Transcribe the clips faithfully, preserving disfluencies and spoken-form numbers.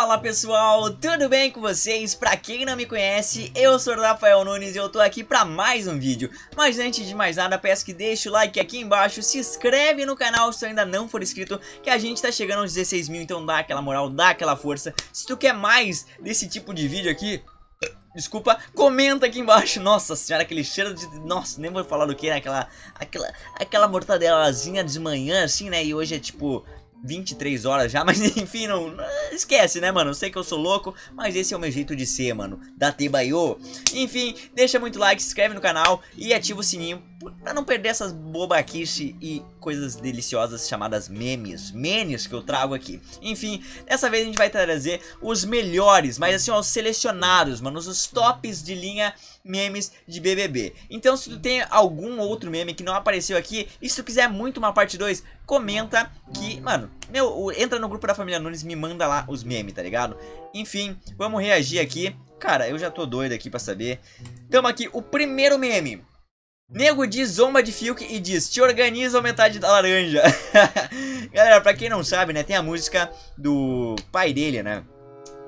Fala pessoal, tudo bem com vocês? Pra quem não me conhece, eu sou o Rafael Nunes e eu tô aqui pra mais um vídeo. Mas antes de mais nada, peço que deixe o like aqui embaixo, se inscreve no canal se tu ainda não for inscrito, que a gente tá chegando aos dezesseis mil, então dá aquela moral, dá aquela força. Se tu quer mais desse tipo de vídeo aqui... Desculpa, comenta aqui embaixo. Nossa senhora, aquele cheiro de... Nossa, nem vou falar do que, né? Aquela, aquela, aquela mortadelazinha de manhã, assim, né? E hoje é tipo... vinte e três horas já, mas enfim, não, não esquece, né, mano? Eu sei que eu sou louco, mas esse é o meu jeito de ser, mano, da Tebaiô. Enfim, deixa muito like, se inscreve no canal e ativa o sininho pra não perder essas bobaquice e coisas deliciosas chamadas memes, memes que eu trago aqui. Enfim, dessa vez a gente vai trazer os melhores, mas assim, ó, os selecionados, mano, os tops de linha memes de B B B. Então, se tu tem algum outro meme que não apareceu aqui, e se tu quiser muito uma parte dois, comenta que, mano, meu, entra no grupo da família Nunes, me manda lá os memes, tá ligado? Enfim, vamos reagir aqui. Cara, eu já tô doido aqui pra saber. Tamo aqui, o primeiro meme. Nego diz zomba de Fiuk e diz, te organiza metade da laranja. Galera, pra quem não sabe, né, tem a música do pai dele, né?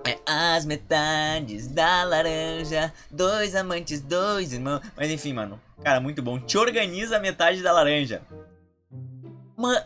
É as metades da laranja, dois amantes, dois irmãos. Mas enfim, mano, cara, muito bom. Te organiza metade da laranja. Mano,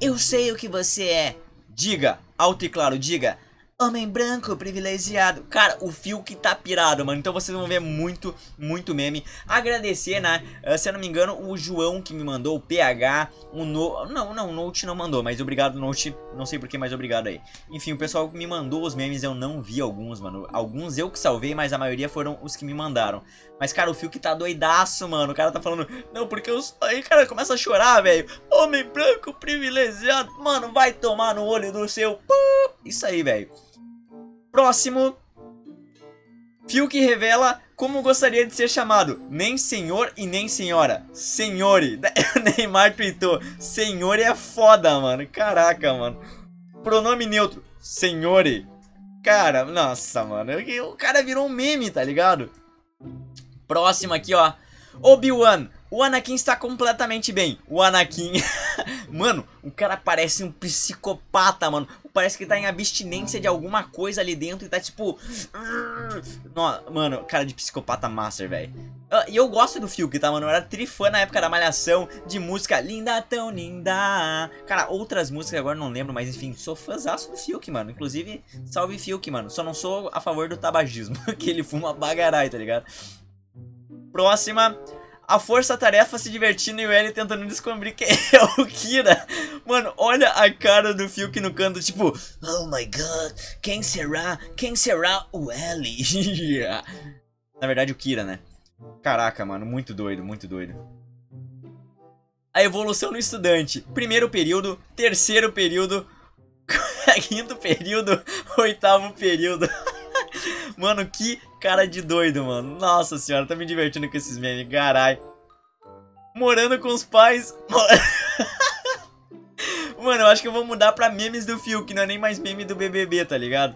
eu sei o que você é. Diga, alto e claro, diga. Homem branco privilegiado. Cara, o Phil que tá pirado, mano. Então vocês vão ver muito, muito meme. Agradecer, né? Uh, se eu não me engano, o João que me mandou, o P H, o No... Não, não, o Note não mandou, mas obrigado, Note. Não sei porquê, mas obrigado aí. Enfim, o pessoal que me mandou os memes, eu não vi alguns, mano. Alguns eu que salvei, mas a maioria foram os que me mandaram. Mas, cara, o Phil que tá doidaço, mano. O cara tá falando, não, porque eu... Aí, cara, começa a chorar, velho. Homem branco privilegiado. Mano, vai tomar no olho do seu... Isso aí, velho. Próximo. Fiuk revela como gostaria de ser chamado. Nem senhor e nem senhora. Senhore. Neymar tweetou. Senhore é foda, mano. Caraca, mano. Pronome neutro. Senhore. Cara, nossa, mano. O cara virou um meme, tá ligado? Próximo aqui, ó. Obi-Wan. O Anakin está completamente bem. O Anakin... Mano, o cara parece um psicopata, mano. Parece que tá em abstinência de alguma coisa ali dentro e tá tipo... Não, mano, cara de psicopata master, velho. E eu gosto do Fiuk, tá, mano? Eu era trifã na época da Malhação de música Linda Tão Linda. Cara, outras músicas agora não lembro, mas enfim, sou fãzaço do Fiuk, mano. Inclusive, salve Fiuk, mano. Só não sou a favor do tabagismo, que ele fuma bagarai, tá ligado? Próxima... A força-tarefa se divertindo e o Eli tentando descobrir quem é o Kira. Mano, olha a cara do Fiuk no canto, tipo... Oh my god, quem será? Quem será o Eli? Yeah. Na verdade, o Kira, né? Caraca, mano, muito doido, muito doido. A evolução do estudante. Primeiro período, terceiro período, quinto período, oitavo período... Mano, que cara de doido, mano. Nossa senhora, tá me divertindo com esses memes, carai. Morando com os pais. Mano, eu acho que eu vou mudar pra memes do Fiuk, que não é nem mais meme do B B B, tá ligado?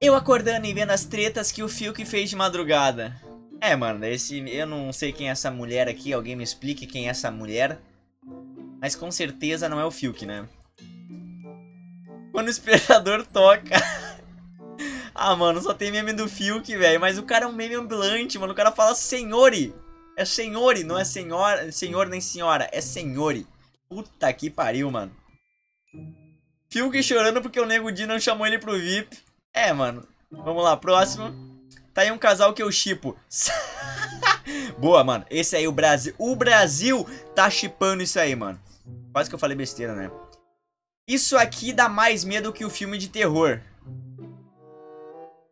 Eu acordando e vendo as tretas que o Fiuk fez de madrugada. É, mano, esse, eu não sei quem é essa mulher aqui. Alguém me explique quem é essa mulher. Mas com certeza não é o Fiuk, né? Quando o esperador toca... Ah, mano, só tem meme do Fiuk, velho. Mas o cara é um meme ambulante, mano. O cara fala senhore. É senhore, não é senhora, senhor nem senhora. É senhore. Puta que pariu, mano. Fiuk chorando porque o Nego Di não chamou ele pro V I P. É, mano. Vamos lá, próximo. Tá aí um casal que eu shippo. Boa, mano. Esse aí, o Brasil. O Brasil tá shippando isso aí, mano. Quase que eu falei besteira, né? Isso aqui dá mais medo que o filme de terror.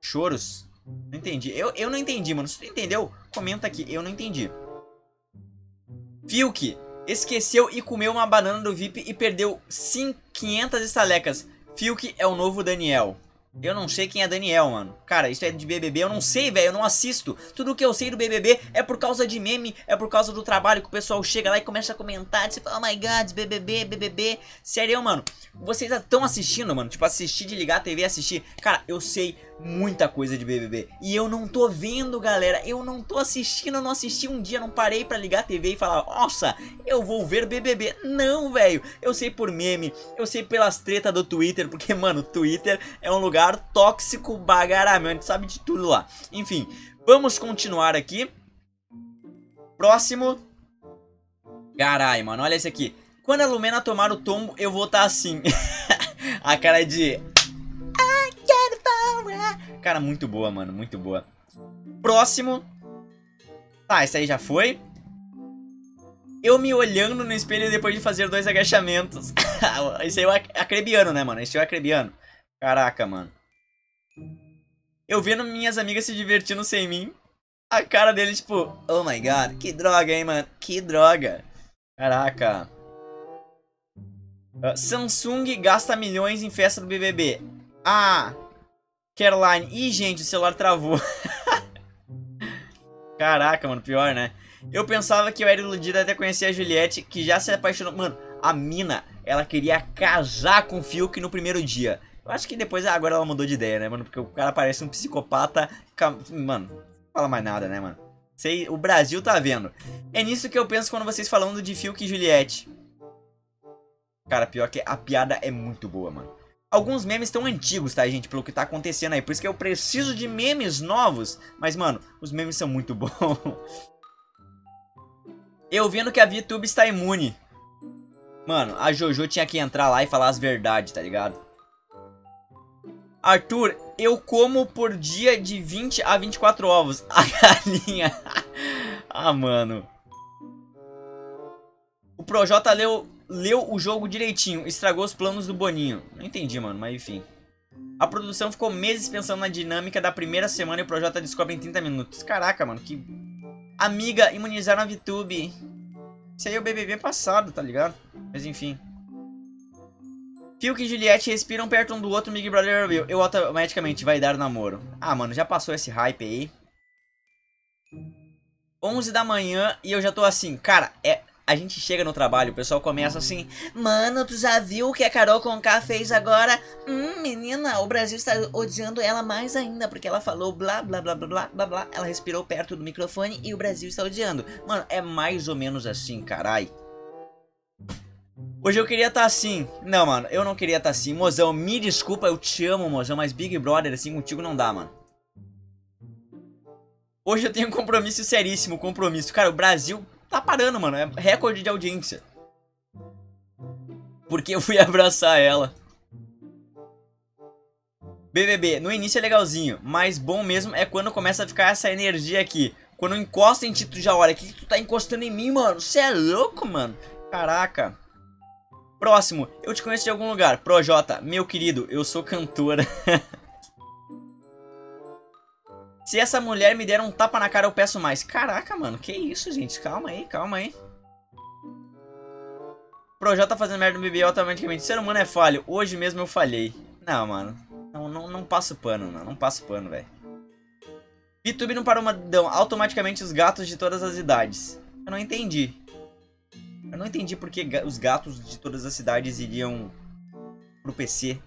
Choros? Não entendi. Eu, eu não entendi, mano. Se tu entendeu, comenta aqui. Eu não entendi. Fiuk esqueceu e comeu uma banana do V I P e perdeu quinhentas estalecas. Fiuk é o novo Daniel. Eu não sei quem é Daniel, mano. Cara, isso é de B B B. Eu não sei, velho. Eu não assisto. Tudo que eu sei do B B B é por causa de meme. É por causa do trabalho que o pessoal chega lá e começa a comentar. Tipo, oh my god, B B B, B B B. Sério, mano. Vocês estão assistindo, mano. Tipo, assistir de ligar a T V e assistir. Cara, eu sei... muita coisa de B B B. E eu não tô vendo, galera. Eu não tô assistindo, eu não assisti um dia, não parei pra ligar a T V e falar, nossa, eu vou ver B B B. Não, velho. Eu sei por meme, eu sei pelas tretas do Twitter, porque, mano, Twitter é um lugar tóxico bagaramento, a gente sabe de tudo lá. Enfim, vamos continuar aqui. Próximo. Carai, mano, olha esse aqui. Quando a Lumena tomar o tombo, eu vou estar tá assim. A cara de... Cara, muito boa, mano, muito boa. Próximo. Tá, esse aí já foi. Eu me olhando no espelho depois de fazer dois agachamentos. Esse aí é o acrebiano, né, mano? Esse é o acrebiano. Caraca, mano. Eu vendo minhas amigas se divertindo sem mim. A cara dele, tipo, oh my god, que droga, hein, mano? Que droga. Caraca. Uh, Samsung gasta milhões em festa do B B B. Ah... Caroline. Ih, gente, o celular travou. Caraca, mano, pior, né? Eu pensava que eu era iludida até conhecer a Juliette, que já se apaixonou. Mano, a mina, ela queria casar com o Fiuk no primeiro dia. Eu acho que depois, agora ela mudou de ideia, né, mano? Porque o cara parece um psicopata. Mano, não fala mais nada, né, mano? Sei, o Brasil tá vendo. É nisso que eu penso quando vocês falando de Fiuk e Juliette. Cara, pior que a piada é muito boa, mano. Alguns memes estão antigos, tá, gente? Pelo que tá acontecendo aí. Por isso que eu preciso de memes novos. Mas, mano, os memes são muito bons. Eu vendo que a VTube está imune. Mano, a Jojo tinha que entrar lá e falar as verdades, tá ligado? Arthur, eu como por dia de vinte a vinte e quatro ovos. A galinha. Ah, mano. O Projota leu... Leu o jogo direitinho, estragou os planos do Boninho. Não entendi, mano, mas enfim. A produção ficou meses pensando na dinâmica da primeira semana e o Projota descobre em trinta minutos. Caraca, mano, que... Amiga, imunizaram a VTube. Isso aí é o B B B passado, tá ligado? Mas enfim. Fiuk e Juliette respiram perto um do outro, Big Brother Brasil. Eu automaticamente vai dar namoro. Ah, mano, já passou esse hype aí. onze da manhã e eu já tô assim, cara, é... A gente chega no trabalho, o pessoal começa assim... Mano, tu já viu o que a Carol Conká fez agora? Hum, menina, o Brasil está odiando ela mais ainda. Porque ela falou blá, blá, blá, blá, blá, blá. Ela respirou perto do microfone e o Brasil está odiando. Mano, é mais ou menos assim, carai. Hoje eu queria estar tá assim. Não, mano, eu não queria estar tá assim. Mozão, me desculpa, eu te amo, mozão. Mas Big Brother, assim, contigo não dá, mano. Hoje eu tenho um compromisso seríssimo, compromisso. Cara, o Brasil... Tá parando, mano, é recorde de audiência. Porque eu fui abraçar ela. B B B, no início é legalzinho, mas bom mesmo é quando começa a ficar essa energia aqui. Quando encosta em ti, tu já olha, que tu tá encostando em mim, mano? Você é louco, mano? Caraca. Próximo, eu te conheço de algum lugar. Projota, meu querido, eu sou cantora. Se essa mulher me der um tapa na cara, eu peço mais. Caraca, mano, que isso, gente? Calma aí, calma aí. Projota fazendo merda no bebê automaticamente. Ser humano é falho. Hoje mesmo eu falhei. Não, mano. Não, não, não passo pano, não. Não passo pano, velho. VTube não parou madão. Automaticamente os gatos de todas as idades. Eu não entendi. Eu não entendi porque os gatos de todas as cidades iriam pro P C.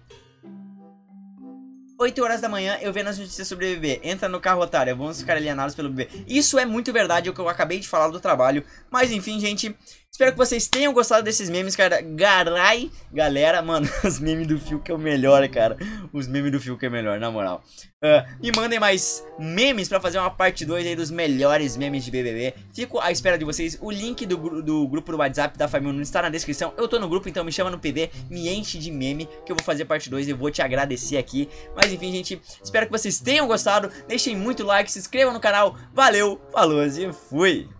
oito horas da manhã, eu vendo as notícias sobre o B B B. Entra no carro, otário. Vamos ficar alienados pelo B B B. Isso é muito verdade, é o que eu acabei de falar do trabalho. Mas enfim, gente. Espero que vocês tenham gostado desses memes, cara. Garai, galera. Mano, os memes do Phil que é o melhor, cara. Os memes do Phil que é o melhor, na moral. Uh, me mandem mais memes pra fazer uma parte dois aí dos melhores memes de B B B. Fico à espera de vocês. O link do, do grupo do WhatsApp da Família Nunes está na descrição. Eu tô no grupo, então me chama no P B. Me enche de meme que eu vou fazer parte dois e eu vou te agradecer aqui. Mas Mas enfim, gente, espero que vocês tenham gostado. Deixem muito like, se inscrevam no canal. Valeu, falou e fui!